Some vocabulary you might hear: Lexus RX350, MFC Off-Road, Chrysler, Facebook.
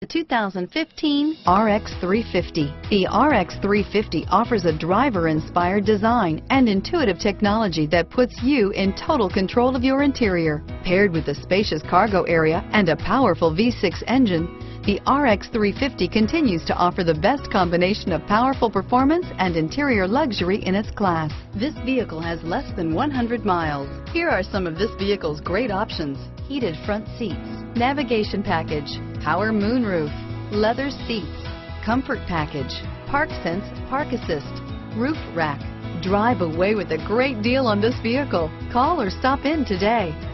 The 2015 RX350. The RX350 offers a driver-inspired design and intuitive technology that puts you in total control of your interior. Paired with a spacious cargo area and a powerful V6 engine, the RX350 continues to offer the best combination of powerful performance and interior luxury in its class. This vehicle has less than 100 miles. Here are some of this vehicle's great options: heated front seats, navigation package, power moonroof, leather seats, comfort package, park sense, park assist, roof rack. Drive away with a great deal on this vehicle. Call or stop in today.